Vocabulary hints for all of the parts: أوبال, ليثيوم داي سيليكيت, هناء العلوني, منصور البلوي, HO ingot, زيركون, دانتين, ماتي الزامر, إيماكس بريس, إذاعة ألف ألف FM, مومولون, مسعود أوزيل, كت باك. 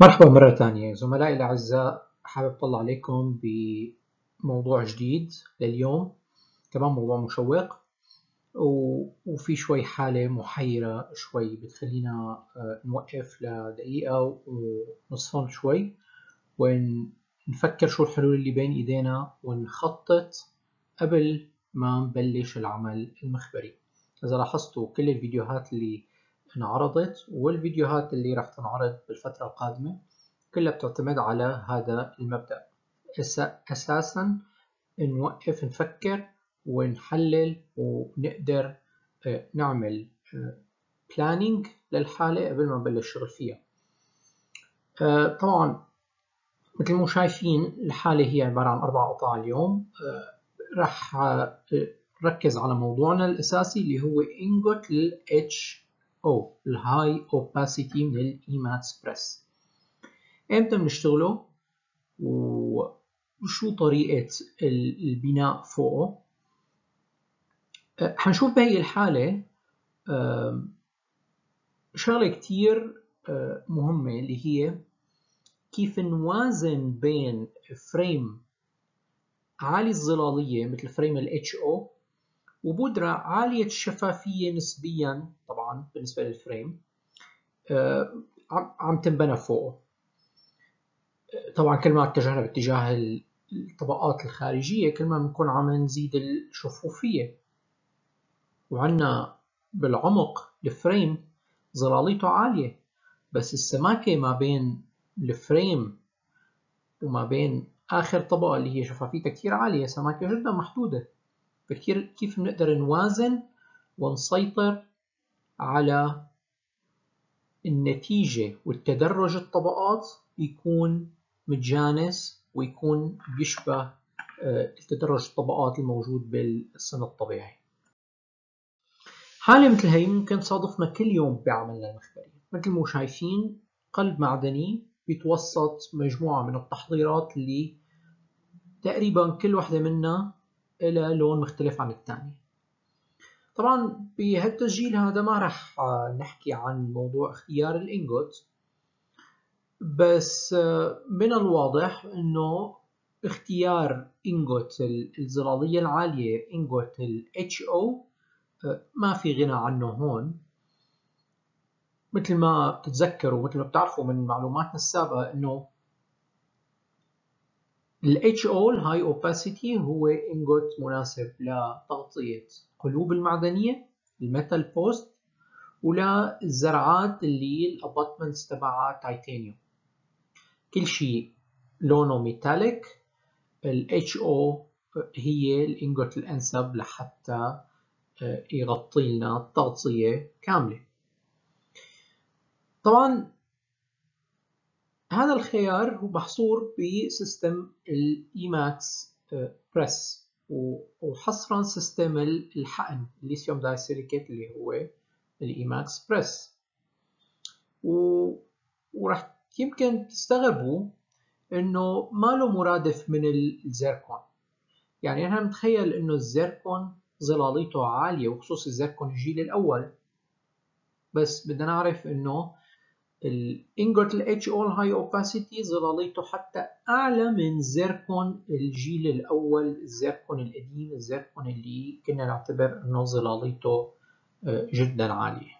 مرحبا مرة ثانية زملائي الأعزاء، حابب أطلع عليكم بموضوع جديد لليوم، كمان موضوع مشوق وفي شوي حالة محيرة شوي بتخلينا نوقف لدقيقة ونصفن شوي ونفكر شو الحلول اللي بين إيدينا ونخطط قبل ما نبلش العمل المخبري. إذا لاحظتوا كل الفيديوهات اللي انعرضت والفيديوهات اللي راح تنعرض بالفترة القادمة كلها بتعتمد على هذا المبدأ، أساساً نوقف نفكر ونحلل ونقدر نعمل planning للحالة قبل ما نبلش الشغل فيها. طبعاً مثل ما شايفين الحالة هي عبارة عن 4 قطع اليوم. راح نركز على موضوعنا الأساسي اللي هو ingot لل HO الهاي اوباسيتي من الإيماكس بريس. امتى بنشتغله وشو طريقة البناء فوقه؟ حنشوف بهي الحالة شغلة كتير مهمة اللي هي كيف نوازن بين فريم عالي الظلالية مثل فريم ال HO وبودرة عالية الشفافية نسبيا طبعا بالنسبة للفريم عم تنبنى فوقه. طبعا كل ما اتجهنا باتجاه الطبقات الخارجية كل ما بنكون عم نزيد الشفوفية، وعنا بالعمق الفريم ظلاليته عالية بس السماكة ما بين الفريم وما بين آخر طبقة اللي هي شفافيتها كتير عالية سماكة جدا محدودة. فكتير كيف بنقدر نوازن ونسيطر على النتيجة والتدرج الطبقات يكون متجانس ويكون بيشبه التدرج الطبقات الموجود بالسن الطبيعي. حالة مثل هي ممكن تصادفنا كل يوم بعملنا المخبري. مثل ما شايفين قلب معدني بيتوسط مجموعة من التحضيرات اللي تقريبا كل واحدة منها إلى لون مختلف عن الثاني. طبعا بهالتسجيل هذا ما رح نحكي عن موضوع اختيار الانجوت، بس من الواضح انه اختيار انجوت الظلالية العالية انجوت ال HO ما في غنى عنه هون. مثل ما بتتذكروا ومثل ما بتعرفوا من معلوماتنا السابقة انه ال HO الهاي اوباسيتي هو انجوت مناسب لتغطية قلوب المعدنية الميتال بوست وللزرعات اللي الاباتمنتس تبعها تايتانيوم، كل شيء لونه ميتاليك. ال HO هي الانجوت الانسب لحتى يغطي لنا التغطية كاملة. طبعا هذا الخيار هو محصور بسيستم الإيماكس بريس وحصرا سيستم الحقن الليثيوم داي سيليكيت اللي هو الإيماكس بريس. ورح يمكن تستغربوا انه ما له مرادف من الزيركون، يعني احنا بنتخيل انه الزيركون ظلاليته عالية وخصوص الزيركون الجيل الأول، بس بدنا نعرف انه الانجوت ال HO الهاي اوباسيتي ظلاليته حتى اعلى من زيركون الجيل الاول، الزيركون القديم، الزيركون اللي كنا نعتبر انه ظلاليته جدا عاليه.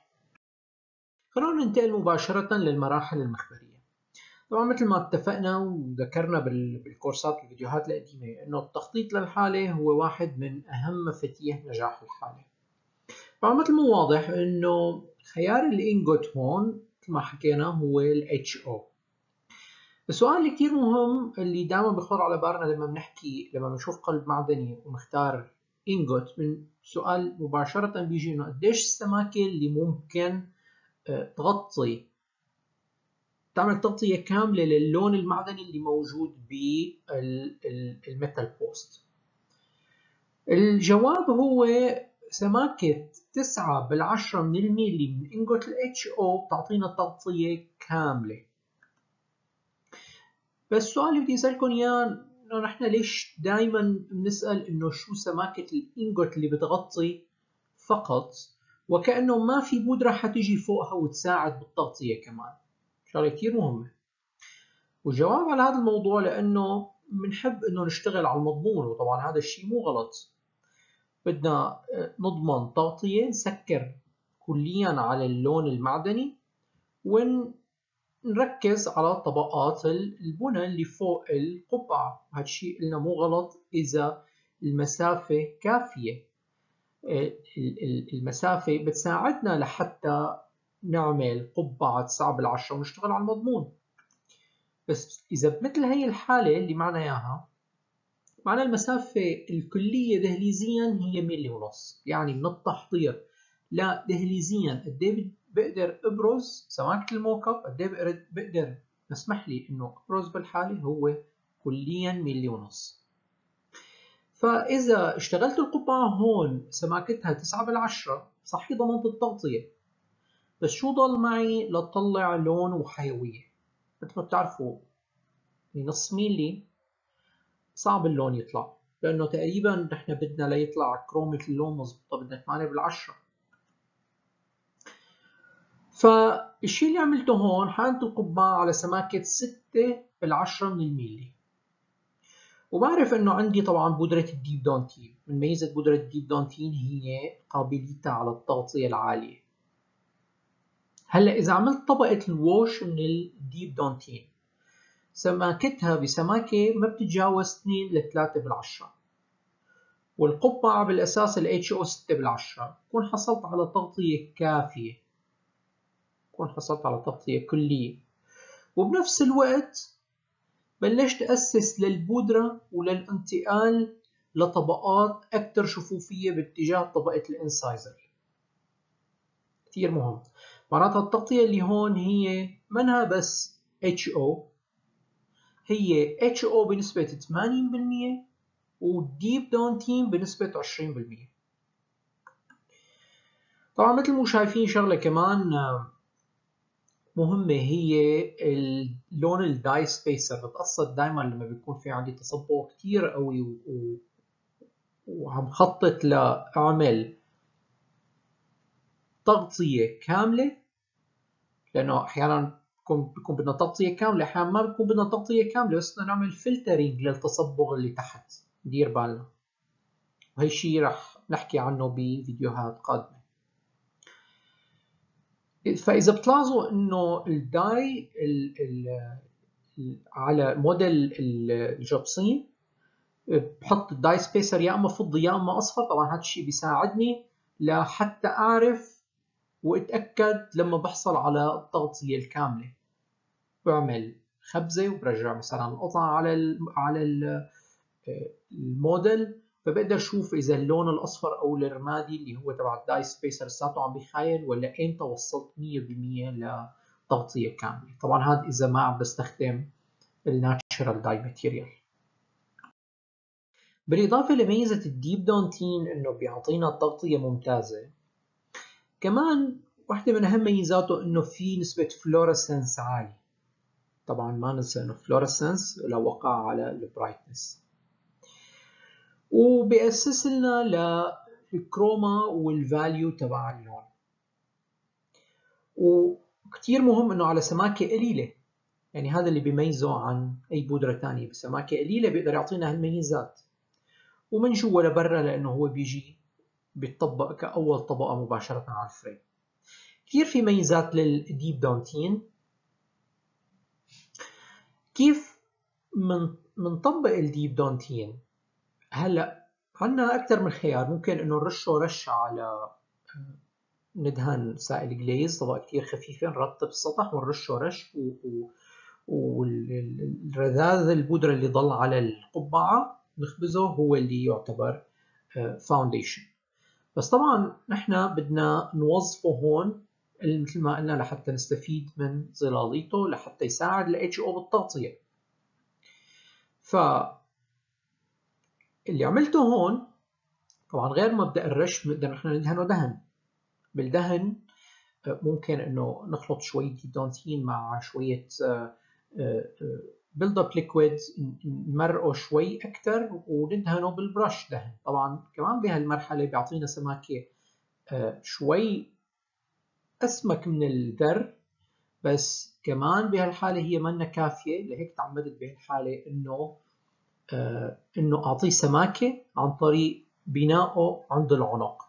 خلونا ننتقل مباشره للمراحل المخبريه. طبعا مثل ما اتفقنا وذكرنا بالكورسات والفيديوهات القديمه انه التخطيط للحاله هو واحد من اهم مفاتيح نجاح الحاله. طبعا مثل ما واضح انه خيار الانجوت هون ما حكينا هو ال HO. السؤال اللي كتير مهم اللي دائما بيخطر على بالنا لما بنشوف قلب معدني ونختار انجوت، من سؤال مباشرة بيجي انه قديش السماكة اللي ممكن تغطي تعمل تغطية كاملة للون المعدني اللي موجود بالميتال بوست. الجواب هو سماكة 9 بالعشرة من الميلي من انجوت ال HO بتعطينا تغطية كاملة. بس السؤال اللي بدي اسألكم اياه انه نحن ليش دايما بنسأل انه شو سماكة الانجوت اللي بتغطي فقط وكأنه ما في بودرة حتيجي فوقها وتساعد بالتغطية كمان. شغلة كتير مهمة. والجواب على هذا الموضوع لأنه بنحب إنه نشتغل على المضمون، وطبعا هذا الشيء مو غلط. بدنا نضمن تغطية، نسكر كليا على اللون المعدني ونركز على طبقات البنى اللي فوق القبعة. هذا الشيء قلنا مو غلط إذا المسافة كافية. المسافة بتساعدنا لحتى نعمل قبعة 9/10 ونشتغل على المضمون. بس إذا بمثل هي الحالة اللي معنا إياها، معنا المسافة الكلية دهليزيا هي 1.5 ملي، يعني من التحضير لا دهليزيا قد بقدر أبرز سماكة الموكب، قد بقدر بسمح لي إنه أبرز بالحالة هو كليا 1.5 ملي. فإذا اشتغلت القبعة هون سماكتها 9/10 صحيح ضمنت التغطية، بس شو ضل معي لطلع لون وحيوية؟ مثل ما بتعرفوا نص ميلي صعب اللون يطلع، لأنه تقريبا نحن بدنا ليطلع كرومة اللون مظبوطة بدنا 8/10. فالشي اللي عملته هون حقنت القبعة على سماكة 6/10 من الميلي، وبعرف انه عندي طبعا بودرة الديب دانتين. من ميزة بودرة الديب دانتين هي قابليتها على التغطية العالية. هلا اذا عملت طبقة الووش من الديب دانتين سماكتها بسماكة ما بتتجاوز 2 ل 3/10، والقبعة بالاساس ال HO 6/10، بكون حصلت على تغطية كافية، بكون حصلت على تغطية كلية، وبنفس الوقت بلشت أسس للبودرة وللانتقال لطبقات أكثر شفوفية باتجاه طبقة الانسايزر. كثير مهم. معناتها التغطية اللي هون هي منها بس HO، هي HO بنسبة 80% والديب دانتين بنسبة 20%. طبعا مثل ما شايفين شغلة كمان مهمة هي اللون الداي سبيسر. بتقصد دائما لما بيكون في عندي تصبغ كتير قوي وعم خطط لأعمل تغطية كاملة، لأنه أحيانا بيكون بدنا تغطية كاملة، أحيانا ما بيكون بدنا تغطية كاملة، بس بدنا نعمل فلترينج للتصبغ اللي تحت. ندير بالنا، وهي الشيء رح نحكي عنه بفيديوهات قادمة. فإذا بتلاحظوا إنه الداي على موديل الجبصين بحط الداي سبيسر يا إما فضي يا إما أصفر. طبعاً هذا الشيء بيساعدني لحتى أعرف وأتأكد لما بحصل على التغطية الكاملة. بعمل خبزة وبرجع مثلاً القطعة على الموديل، فبقدر اشوف اذا اللون الاصفر او الرمادي اللي هو تبع الداي سبيسر ساته عم بيخايل، ولا امتى وصلت 100% لتغطيه كامله. طبعا هذا اذا ما عم بستخدم الناتشرال داي ماتيريال. بالاضافه لميزه الديب دانتين انه بيعطينا تغطيه ممتازه، كمان واحده من اهم ميزاته انه في نسبه فلورسنس عاليه. طبعا ما ننسى انه فلورسنس لو وقع على البرايتنس، وبيأسس لنا للكروما والفاليو تبع اللون. وكتير مهم انه على سماكة قليلة، يعني هذا اللي بيميزه عن اي بودرة تانية. بسماكة قليلة بيقدر يعطينا هالميزات، ومن جوا لبرا لانه هو بيجي بيتطبق كأول طبقة مباشرة على الفريم. كتير في ميزات للديب دانتين. كيف منطبق الديب دانتين؟ هلا عندنا أكثر من خيار. ممكن إنه نرشه رش على، ندهن سائل جليز طبقة كتير خفيفة، نرطب السطح ونرشه رش، والرذاذ البودرة اللي ضل على القبعة نخبزه هو اللي يعتبر فاونديشن. بس طبعا نحن بدنا نوظفه هون مثل ما قلنا لحتى نستفيد من ظلاليته، لحتى يساعد ال HO بالتغطية. ف اللي عملته هون طبعا غير مبدأ الرش، بنقدر نحن ندهن ودهن. بالدهن ممكن انه نخلط شوية دانتين مع شوية بيلد اب ليكويد، نمرقه شوي اكثر وندهنه بالبرش دهن. طبعا كمان بهالمرحلة بيعطينا سماكة شوي اسمك من الذر، بس كمان بهالحاله هي منا كافيه، لهيك تعمدت بهالحاله انه اعطيه سماكه عن طريق بنائه عند العنق،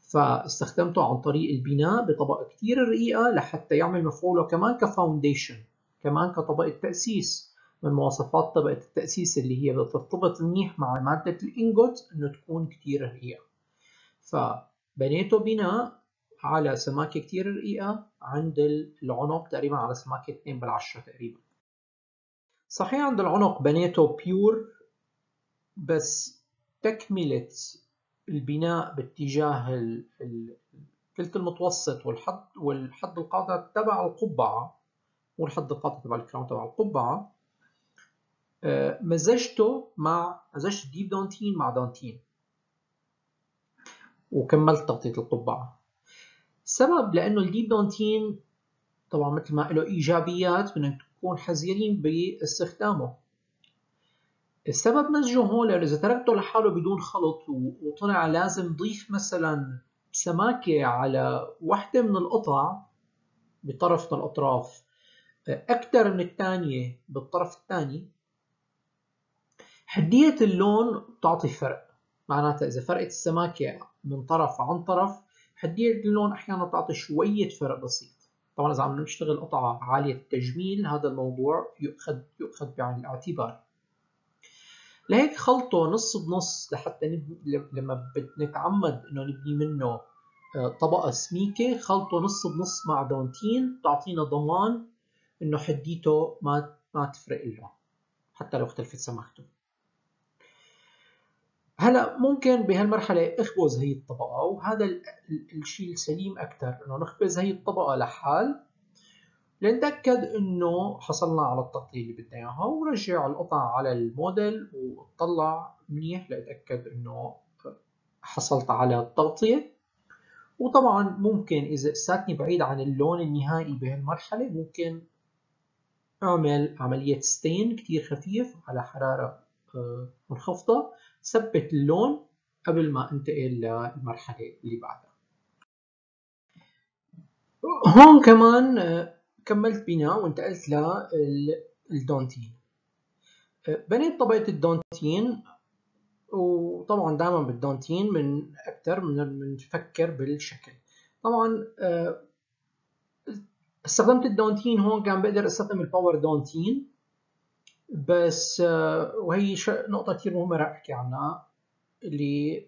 فاستخدمته عن طريق البناء بطبقه كثير رقيقه لحتى يعمل مفعوله كمان كفاونديشن، كمان كطبقه تاسيس. من مواصفات طبقه التاسيس اللي هي بترتبط منيح مع ماده الانجوت انه تكون كثير رقيقه. فبنيته بناء على سماكه كثير رقيقه عند العنق، تقريبا على سماكه 2 بالعشرة تقريبا. صحيح عند العنق بنيته بيور، بس تكمله البناء باتجاه الثلث المتوسط والحد القاطع تبع القبعه والحد القاطع تبع الكراون تبع القبعه، مزجته مع مزجت ديب دانتين مع دانتين وكملت تغطيه القبعه. السبب لانه الديب دانتين طبعا مثل ما له ايجابيات بدنا نكون حذرين باستخدامه. السبب مزجه هون لانه اذا تركته لحاله بدون خلط وطلع لازم ضيف مثلا سماكه على وحده من القطع بطرف من الاطراف اكثر من الثانيه بالطرف الثاني، حديه اللون بتعطي فرق. معناتها اذا فرقت السماكه من طرف عن طرف حدية اللون أحيانا تعطي شوية فرق بسيط. طبعا إذا عم نشتغل قطعة عالية التجميل هذا الموضوع يؤخذ بعين الاعتبار. لهيك خلطه نص بنص لحتى لما نتعمد إنه نبني منه طبقة سميكة، خلطه نص بنص مع دانتين تعطينا ضمان إنه حديته ما تفرق اللون حتى لو اختلفت سماكته. هلا ممكن بهالمرحله اخبز هي الطبقه، وهذا الشيء السليم اكثر انه نخبز هي الطبقه لحال لنتاكد انه حصلنا على التغطيه اللي بدنا اياها، ونرجع القطع على الموديل واطلع منيح لاتاكد انه حصلت على التغطيه. وطبعا ممكن اذا لساتني بعيد عن اللون النهائي بهالمرحله ممكن اعمل عمليه ستين كثير خفيف على حراره منخفضه، ثبت اللون قبل ما انتقل للمرحلة اللي بعدها. هون كمان كملت بناء وانتقلت للدونتين. بنيت طبقة الدونتين، وطبعا دائما بالدونتين من أكثر من نفكر بالشكل. طبعا استخدمت الدونتين هون، كان بقدر استخدم الباور دونتين، بس وهي نقطة كثير مهمة رح أحكي عنها اللي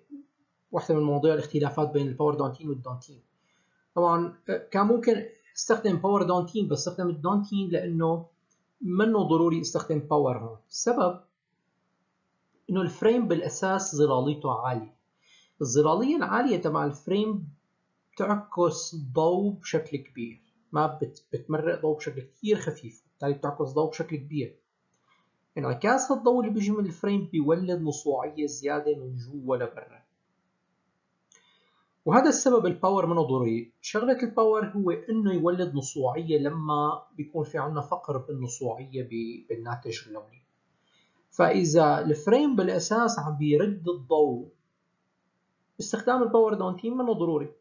واحدة من مواضيع الاختلافات بين الباور دانتين والدانتين. طبعا كان ممكن استخدم باور دانتين، بس استخدمت دانتين لأنه منه ضروري استخدم باور هون. السبب إنه الفريم بالأساس ظلاليته عالية، الظلالية العالية تبع الفريم بتعكس ضوء بشكل كبير، ما بتمرق ضوء بشكل كثير خفيف، بالتالي بتعكس ضوء بشكل كبير. انعكاس الضوء اللي بيجي من الفريم بيولد مصواعية زيادة من جوا لبرا، وهذا السبب الباور منه ضروري. شغلة الباور هو انه يولد مصواعية لما بيكون في عنا فقر بالمصواعية بالناتج اللوني. فإذا الفريم بالأساس عم بيرد الضوء استخدام الباور دانتين منه ضروري،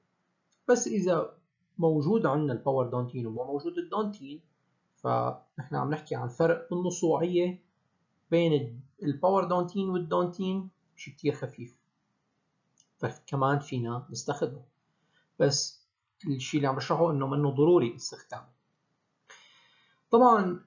بس إذا موجود عنا الباور دانتين وما موجود الدانتين فنحن عم نحكي عن فرق بالمصواعية بين الباور دانتين والدانتين شيء كتير خفيف، فكمان فينا نستخدمه، بس الشيء اللي عم بشرحه انه منه ضروري استخدامه. طبعا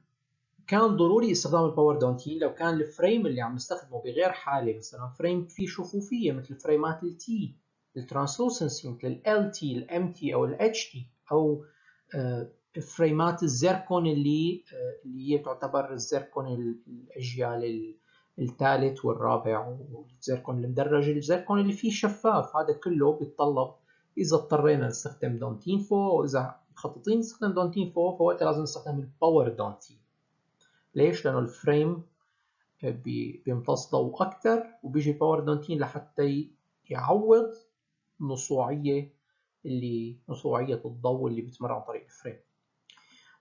كان ضروري استخدام الباور دانتين لو كان الفريم اللي عم نستخدمه بغير حاله، مثلا فريم فيه شفوفيه مثل فريمات التي، الترانسلوسنسي مثل ال تي، الام تي او الاتش تي، او فريمات الزيركون اللي هي تعتبر الزيركون الاجيال الثالث والرابع، والزيركون المدرج، الزيركون اللي فيه شفاف، هذا كله بيتطلب اذا اضطرينا نستخدم دانتين فوق، واذا مخططين نستخدم دانتين فوق فوقتها لازم نستخدم الباور دانتين. ليش؟ لانه الفريم بيمتص ضوء اكثر وبيجي باور دانتين لحتى يعوض مصواعية الضوء اللي بتمر عن طريق الفريم.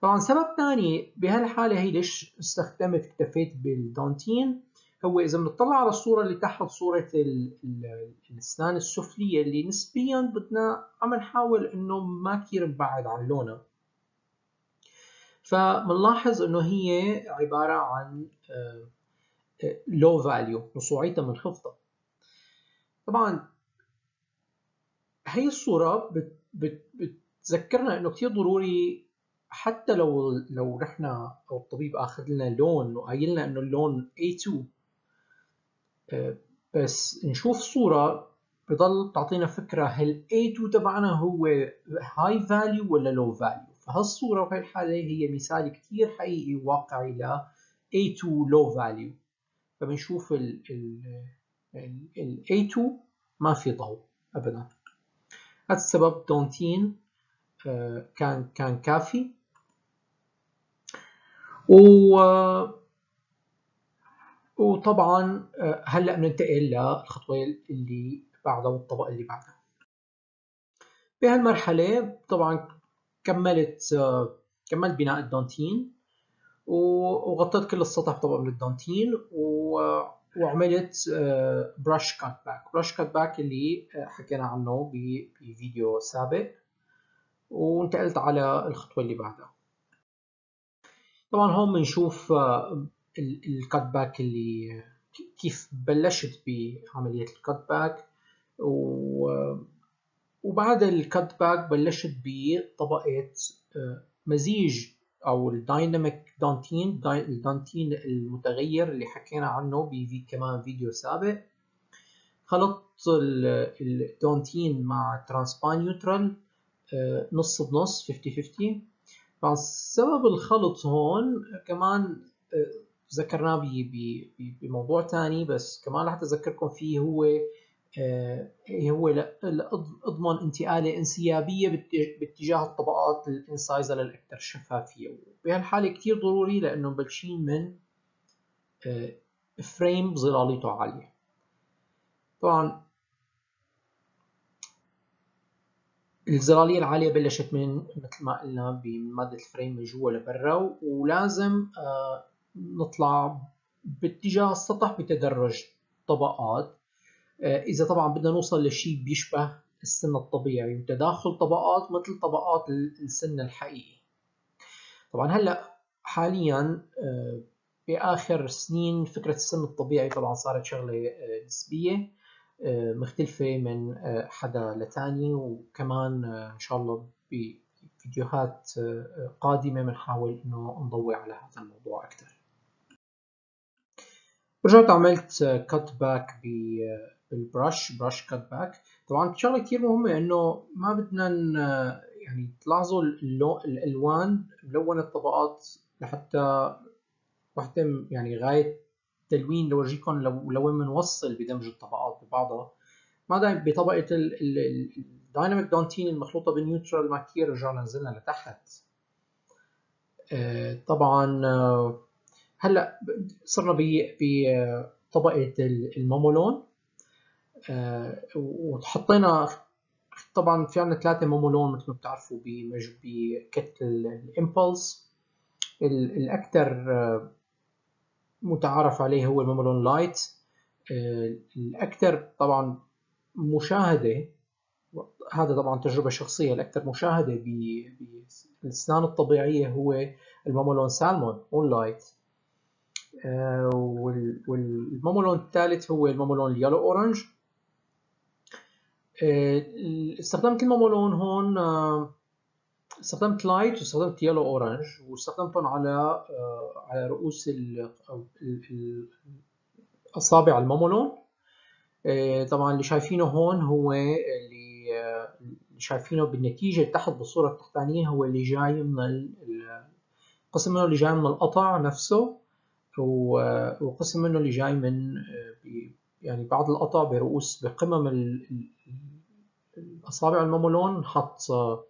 طبعا سبب ثاني بهالحاله هي ليش استخدمت اكتفيت بالدانتين، هو اذا بنطلع على الصوره اللي تحت، صوره الاسنان السفليه اللي نسبيا بدنا عم نحاول انه ما كثير نبعد عن لونها، فبنلاحظ انه هي عباره عن low value، مصنوعيتها منخفضه. طبعا هي الصوره بتذكرنا انه كثير ضروري حتى لو نحن او الطبيب اخذ لنا لون وقايل لنا انه اللون A2، بس نشوف صوره بضل تعطينا فكره هل A2 تبعنا هو high value ولا low value. فهالصوره وهي الحاله هي مثال كثير حقيقي وواقعي ل A2 low value. فبنشوف ال A2 ما في ضوء ابدا. هذا السبب دونتين كان كافي. وطبعا هلا بننتقل للخطوه اللي بعدها والطبق اللي بعدها. بهالمرحله طبعا كملت بناء الدونتين وغطيت كل السطح طبقا من الدونتين وعملت brush cut back اللي حكينا عنه بفيديو سابق، وانتقلت على الخطوة اللي بعدها. طبعا هون بنشوف الكت باك اللي كيف بلشت بعملية الكت باك، وبعد الكت باك بلشت بطبقة مزيج او الدايناميك دونتين، الدونتين المتغير اللي حكينا عنه كمان فيديو سابق. خلطت الدونتين مع ترانسبان نيوترال نص بنص 50-50. فسبب الخلط هون كمان ذكرناه بموضوع تاني، بس كمان رح اذكركم فيه. هو لأضمن انتقالة انسيابية باتجاه الطبقات الانسايزة للأكثر شفافية. بهالحالة كتير ضروري لأنه بلشين من فريم ظلاليته عالية. طبعا الظلالية العالية بلشت من مثل ما قلنا بمادة الفريم من جوا لبرا، ولازم نطلع باتجاه السطح بتدرج طبقات إذا طبعا بدنا نوصل لشيء بيشبه السن الطبيعي وتداخل طبقات مثل طبقات السن الحقيقي. طبعا هلا حاليا بآخر سنين فكرة السن الطبيعي طبعا صارت شغلة نسبية مختلفة من حدا لتاني، وكمان إن شاء الله بفيديوهات قادمة بنحاول إنه نضوي على هذا الموضوع أكثر. رجعت عملت كت باك بالبرش كت باك. طبعا شغله كثير مهمه انه ما بدنا يعني تلاحظوا الالوان ملون الطبقات لحتى وحتى يعني غايه تلوين لورجيكم لوين بنوصل بدمج الطبقات ببعضها. ما دام بطبقه الدايناميك دونتين المخلوطه بالنيوترال ما كثير رجعنا نزلنا لتحت. طبعا هلا صرنا بطبقه المومولون وحطينا طبعا في عندنا 3 مومولون مثل ما بتعرفوا بكت الامبلس. الاكثر متعارف عليه هو المومولون لايت، الاكثر طبعا مشاهده، هذا طبعا تجربه شخصيه، الاكثر مشاهده بالاسنان الطبيعيه هو المومولون سالمون اون لايت. والمومولون الثالث هو المومولون اليالو اورنج. استخدمت المومولون هون، استخدمت لايت واستخدمت يالو اورنج، واستخدمتهم على رؤوس اصابع المومولون. طبعا اللي شايفينه هون هو اللي شايفينه بالنتيجه تحت بالصوره التحتانيه، هو اللي جاي من قسم منه اللي جاي من القطع نفسه، وقسم منه اللي جاي من يعني بعض القطع برؤوس بقمم الأصابع المومولون حط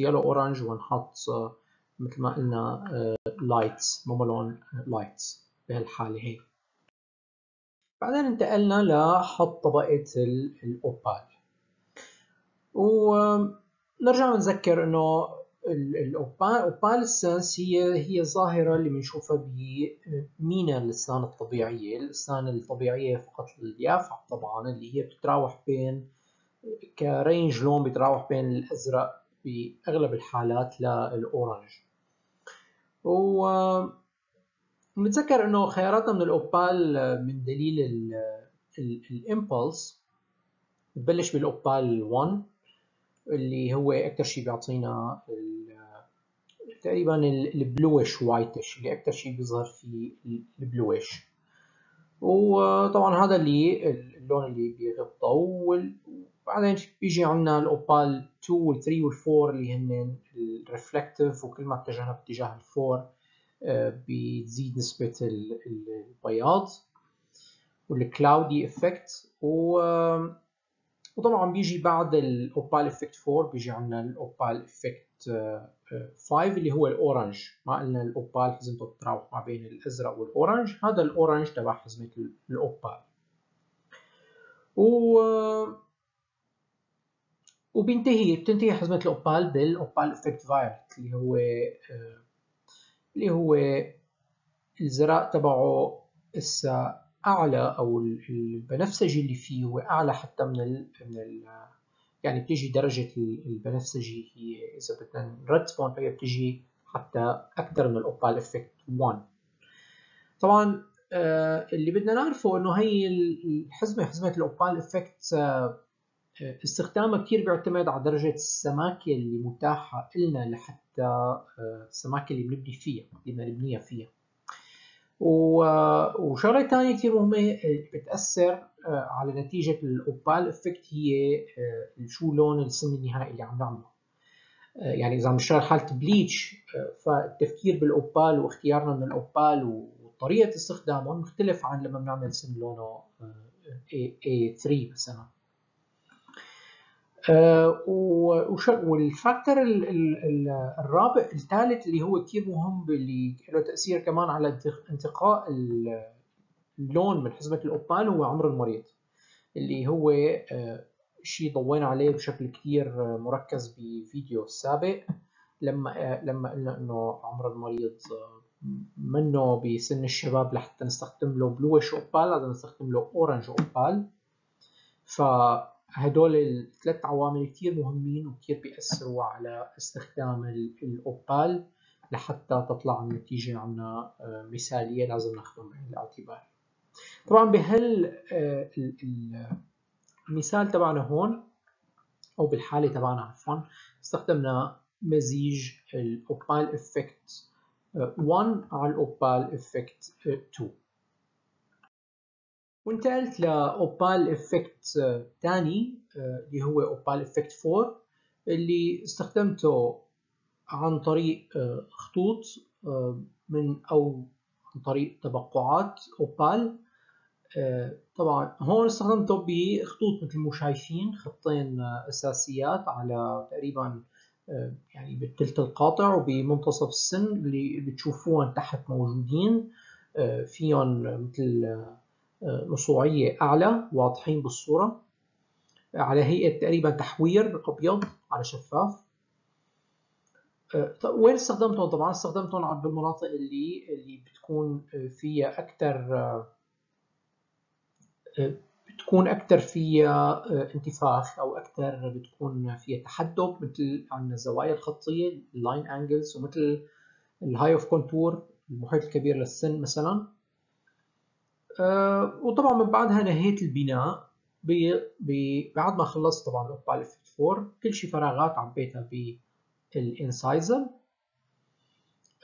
يالو أورانج ونحط مثل ما قلنا لايتس، مومولون لايتس. بهالحالة هي بعدين انتقلنا لحط طبقة الأوبال، ونرجع نذكر إنه الأوبال السنس هي الظاهرة اللي بنشوفها بمينا الأسنان الطبيعية. الأسنان الطبيعية فقط اليافعة طبعا اللي هي بتتراوح بين كرينج لون، بتتراوح بين الأزرق بأغلب الحالات للأورانج. ونتذكر انه خياراتنا من الاوبال من دليل الامبولس. نبلش بالاوبال 1 اللي هو اكثر شيء بيعطينا تقريبا البلويش وايتش، اللي اكثر شيء بيظهر فيه البلويش، وطبعا هذا اللي اللون اللي بيغطى. وبعدين بيجي عندنا الاوبال 2 وال 3 وال 4 اللي هن الريفلكتيف، وكل ما اتجهنا باتجاه ال 4 بتزيد نسبه البياض والكلاودي افكت. وطبعا بيجي بعد الاوبال افكت 4 بيجي عندنا الاوبال افكت 5 اللي هو الاورنج. ما قلنا الاوبال حزمته بتتراوح ما بين الازرق والاورنج، هذا الاورنج تبع حزمه الاوبال. وبتنتهي حزمه الاوبال بالاوبال افكت فايولت اللي هو الزرق تبعه هسه اعلى، او البنفسجي اللي فيه هو اعلى حتى من ال يعني بتيجي درجه البنفسجي هي اذا بدنا نرتبهم فهي بتيجي حتى اكثر من الاوبال افكت 1. طبعا اللي بدنا نعرفه انه هي الحزمه حزمه الاوبال افكت استخدامها كثير بيعتمد على درجه السماكه اللي متاحه لنا، لحتى السماكه اللي بنبني فيها بدنا نبنيها فيها. وشغله ثانيه كثير مهمه بتاثر على نتيجه الاوبال افكت هي شو لون السن النهائي اللي عم نعمله. يعني اذا عم نشتغل حاله بليتش فالتفكير بالاوبال واختيارنا من الاوبال وطريقه استخدامهم مختلف عن لما بنعمل سن لونه A3 مثلا. والفاكتور الرابع الثالث اللي هو كثير مهم اللي له تاثير كمان على انتقاء اللون من حزمه الاوبال هو عمر المريض، اللي هو شيء ضوينا عليه بشكل كثير مركز بفيديو السابق لما قلنا انه عمر المريض منه بسن الشباب لحتى نستخدم له بلويش اوبال، لازم نستخدم له اورنج اوبال. ف هدول الثلاث عوامل كتير مهمين وكتير بيأثروا على استخدام الأوبال لحتى تطلع النتيجة عنا مثالية لازم ناخذها بعين الاعتبار. طبعا بهال المثال تبعنا هون أو بالحالة تبعنا عفوا استخدمنا مزيج الأوبال إفكت 1 على الأوبال إفكت 2. وانتقلت لأوبال إفكت تاني اللي هو أوبال إفكت 4 اللي استخدمته عن طريق خطوط من أو عن طريق تبقعات أوبال. طبعا هون استخدمته بخطوط مثل ما شايفين، خطين أساسيات على تقريبا يعني بالثلث القاطع وبمنتصف السن اللي بتشوفوهم تحت موجودين فيهم مثل موسوعية أعلى واضحين بالصورة على هيئة تقريبا تحوير أبيض على شفاف. وين استخدمتهم؟ طبعا استخدمتهم بالمناطق اللي بتكون فيها أكثر فيها انتفاخ أو أكثر بتكون فيها تحدب، مثل عندنا الزوايا الخطية line angles، ومثل الهاي اوف كونتور المحيط الكبير للسن مثلا. وطبعا من بعدها نهيت البناء بعد ما خلصت طبعا الاوبال افكت 4، كل شيء فراغات عبيتها بالانسايزر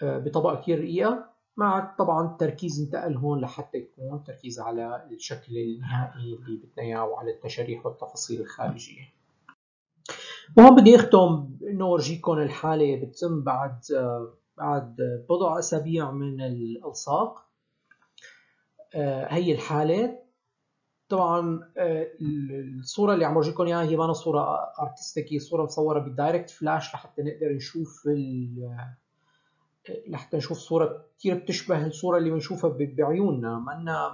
بطبقه كثير رقيقه، مع طبعا التركيز انتقل هون لحتى يكون تركيز على الشكل النهائي اللي بدنا اياه وعلى التشاريح والتفاصيل الخارجيه. وهون بدي اختم انه اورجيكم الحاله بتتم بعد بضع اسابيع من الالصاق. هي الحالة طبعا الصورة اللي عم ورجيكم اياها هي مانا صورة ارتستيك، هي صورة مصورة بدايركت فلاش لحتى نقدر نشوف لحتى نشوف صورة كثير بتشبه الصورة اللي بنشوفها بعيوننا،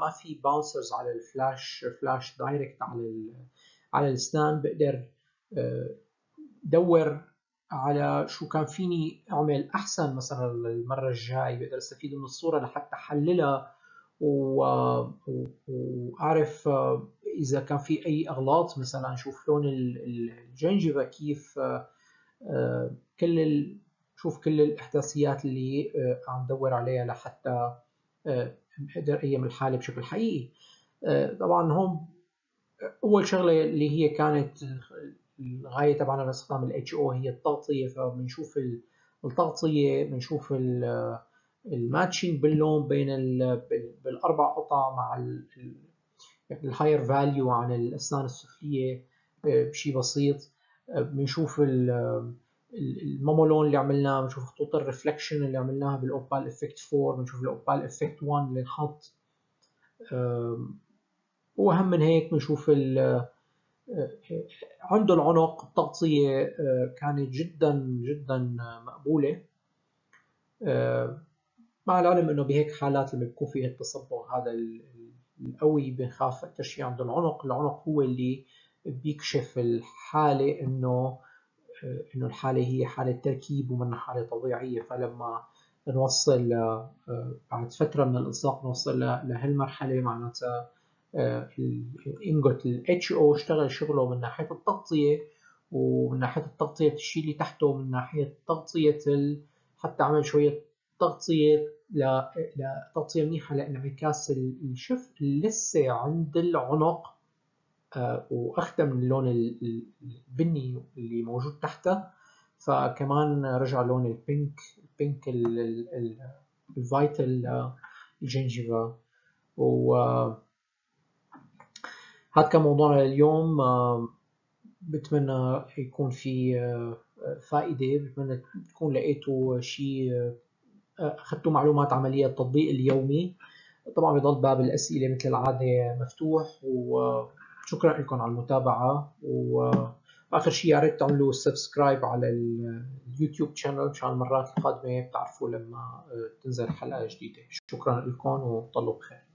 ما في باونسرز على الفلاش، فلاش دايركت على الاسنان. بقدر دور على شو كان فيني اعمل احسن مثلا المرة الجاي، بقدر استفيد من الصورة لحتى احللها وأعرف إذا كان في أي أغلاط، مثلا أشوف لون الجنجبة كيف كل شوف كل الاحداثيات اللي عم دور عليها لحتى اقدر اقيم الحاله بشكل حقيقي. طبعا هون اول شغله اللي هي كانت الغايه تبعنا باستخدام ال HO هي التغطيه، فبنشوف التغطيه، بنشوف الماتشنج باللون بين بالاربع قطع مع الهاير فاليو عن الاسنان السفليه بشيء بسيط. بنشوف المامولون اللي عملناه، بنشوف خطوط الريفلكشن اللي عملناها بالاوبال افكت 4، بنشوف الاوبال افكت 1 اللي انحط، واهم من هيك بنشوف عنده العنق. التغطيه كانت جدا جدا مقبوله، مع العلم انه بهيك حالات لما بيكون فيها التصبغ هذا القوي بنخاف اكثر شيء عند العنق. العنق هو اللي بيكشف الحاله انه الحاله هي حاله تركيب ومنها حاله طبيعيه. فلما نوصل بعد فتره من الالصاق نوصل لهالمرحله، معناتها الانجوت الاتش او اشتغل شغله من ناحيه التغطيه، ومن ناحيه التغطيه الشيء اللي تحته، من ناحيه تغطيه حتى عمل شويه تغطيه لتغطيه منيحه لانعكاس الشف لسه عند العنق، واخدم من اللون البني اللي موجود تحته. فكمان رجع لون البينك الفايتال الجنجبة. وهذا كان موضوعنا لليوم، بتمنى يكون في فائدة، بتمنى تكون لقيتوا شيء، أخذتوا معلومات عملية التطبيق اليومي. طبعا بيضل باب الأسئلة مثل العادة مفتوح، وشكرا لكم على المتابعة. وآخر شيء يا ريت تعملوا سبسكرايب على اليوتيوب شانل مشان المرات القادمة بتعرفوا لما تنزل حلقة جديدة. شكرا لكم وتضلوا بخير.